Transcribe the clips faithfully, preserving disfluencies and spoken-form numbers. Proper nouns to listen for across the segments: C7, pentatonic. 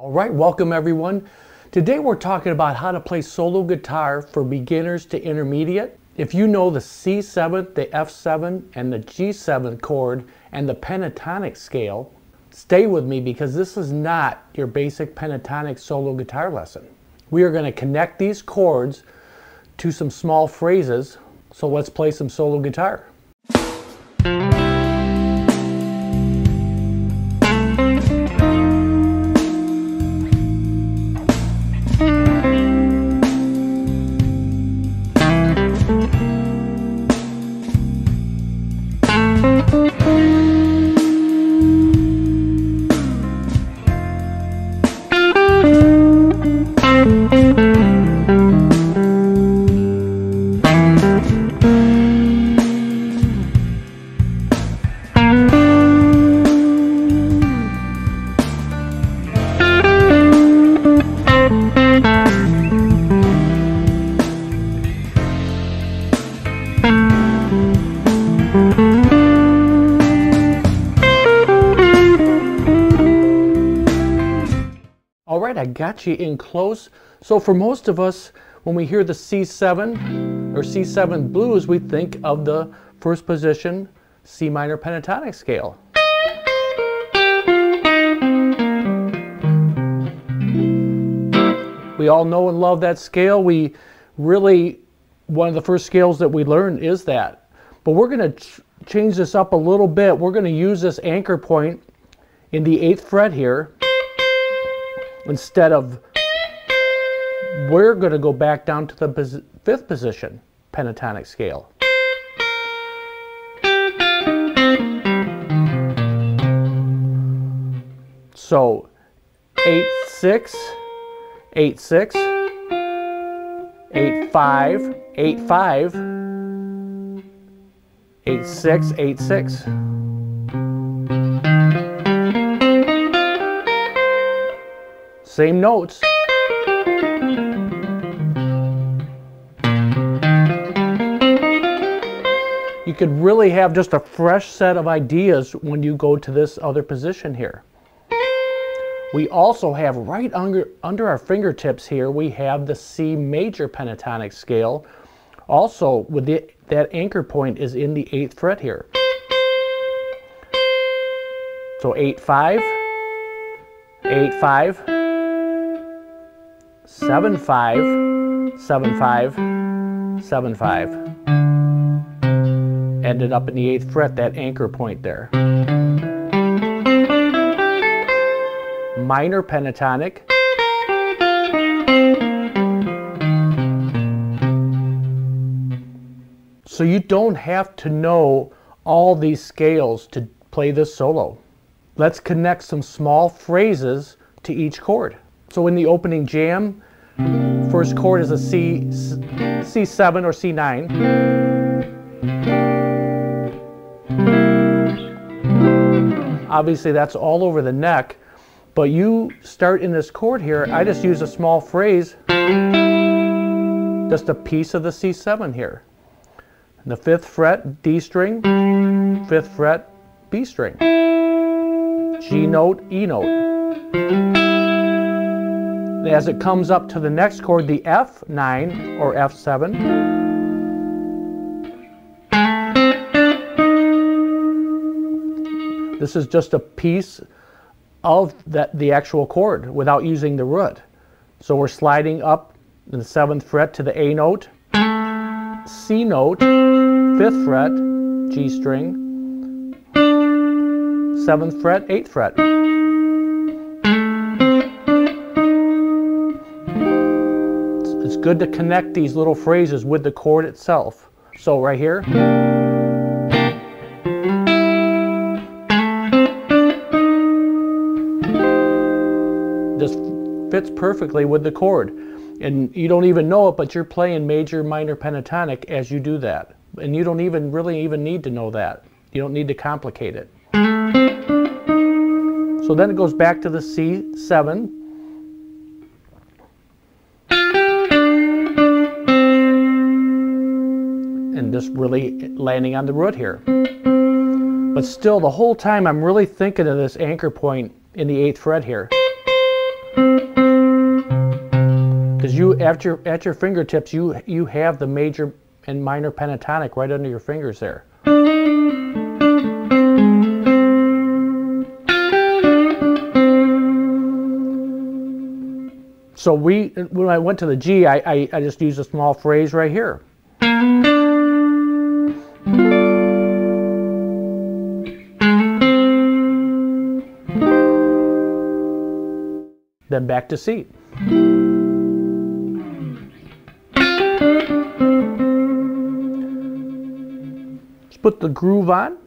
All right, welcome everyone. Today we're talking about how to play solo guitar for beginners to intermediate. If you know the C seven, the F seven, and the G seven chord and the pentatonic scale, stay with me because this is not your basic pentatonic solo guitar lesson. We are going to connect these chords to some small phrases, so let's play some solo guitar. I got you in close. So for most of us, when we hear the C seven or C seven blues, we think of the first position C minor pentatonic scale. We all know and love that scale. We really, one of the first scales that we learn is that. But we're going to ch change this up a little bit. We're going to use this anchor point in the eighth fret here. Instead of, we're going to go back down to the pos fifth position pentatonic scale. So eight six, eight six, eight five, eight five, eight six, eight six. Same notes. You could really have just a fresh set of ideas when you go to this other position here. We also have right under, under our fingertips here, we have the C major pentatonic scale. Also, with the, that anchor point is in the eighth fret here. So eight five, eight five, seven five, seven five, seven five. Ended up in the eighth fret, that anchor point there. Minor pentatonic. So you don't have to know all these scales to play this solo. Let's connect some small phrases to each chord. So in the opening jam, first chord is a C, C seven or C nine. Obviously that's all over the neck, but you start in this chord here. I just use a small phrase, just a piece of the C seven here. In the fifth fret, D string, fifth fret, B string, G note, E note. As it comes up to the next chord, the F nine or F seven. This is just a piece of that, the actual chord without using the root. So we're sliding up in the seventh fret to the A note, C note, fifth fret, G string, seventh fret, eighth fret. Good to connect these little phrases with the chord itself. So right here. This fits perfectly with the chord. And you don't even know it, but you're playing major, minor pentatonic as you do that. And you don't even really even need to know that. You don't need to complicate it. So then it goes back to the C seven. And just really landing on the root here. But still, the whole time I'm really thinking of this anchor point in the eighth fret here. because you at your at your fingertips you you have the major and minor pentatonic right under your fingers there. So we when I went to the G, I, I, I just used a small phrase right here. Then back to C. Just put the groove on.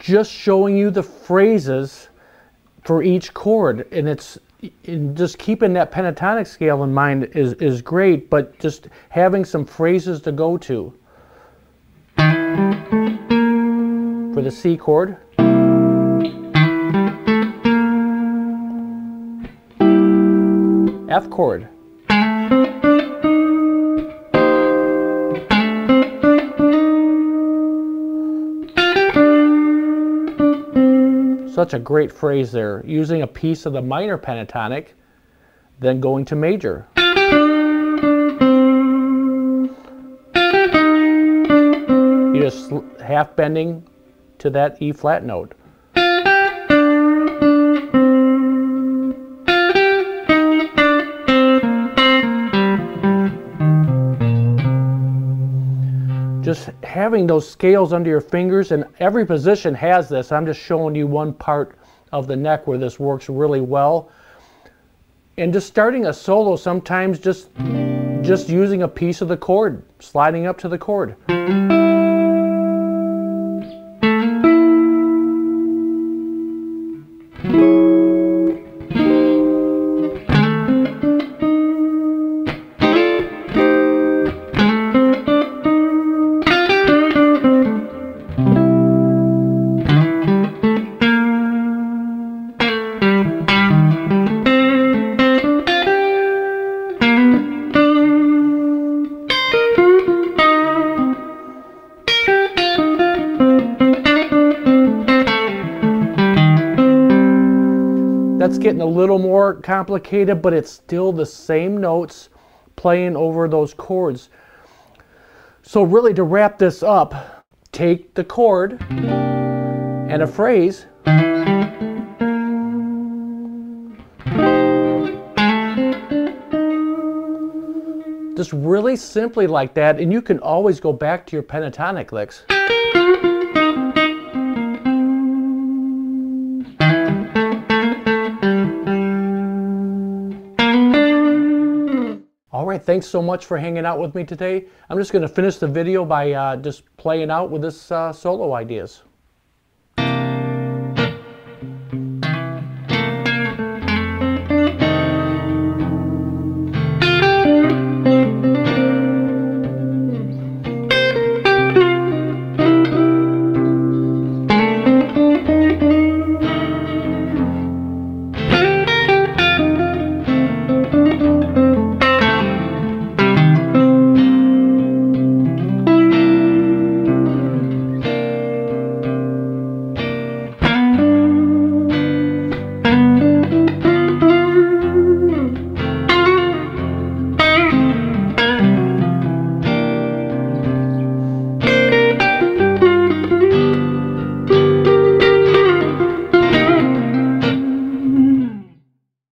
Just showing you the phrases for each chord, and it's and just keeping that pentatonic scale in mind is, is great, but just having some phrases to go to. For the C chord. F chord. Such a great phrase there, using a piece of the minor pentatonic, then going to major. You're just half bending to that E flat note. Just having those scales under your fingers, and every position has this. I'm just showing you one part of the neck where this works really well. And just starting a solo, sometimes just, just using a piece of the chord, sliding up to the chord. That's getting a little more complicated, but it's still the same notes playing over those chords. So really, to wrap this up, take the chord and a phrase, just really simply like that, and you can always go back to your pentatonic licks. Thanks so much for hanging out with me today. I'm just going to finish the video by uh, just playing out with this uh, solo ideas.